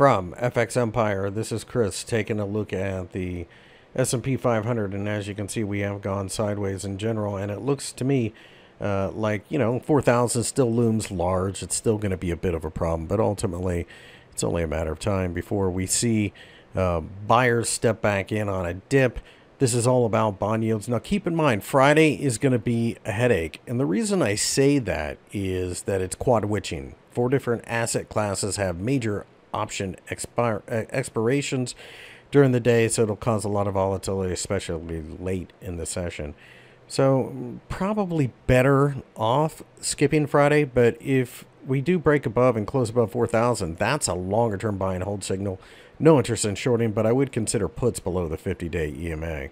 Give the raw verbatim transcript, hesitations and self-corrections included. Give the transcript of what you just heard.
From F X Empire, this is Chris taking a look at the S and P five hundred, and as you can see, we have gone sideways in general, and it looks to me uh, like, you know, four thousand still looms large. It's still going to be a bit of a problem, but ultimately, it's only a matter of time before we see uh, buyers step back in on a dip. This is all about bond yields. Now, keep in mind, Friday is going to be a headache, and the reason I say that is that it's quad witching. Four different asset classes have major option expir expirations during the day, so it'll cause a lot of volatility, especially late in the session. So probably better off skipping Friday, but if we do break above and close above four thousand, that's a longer term buy and hold signal. No interest in shorting, but I would consider puts below the fifty day E M A.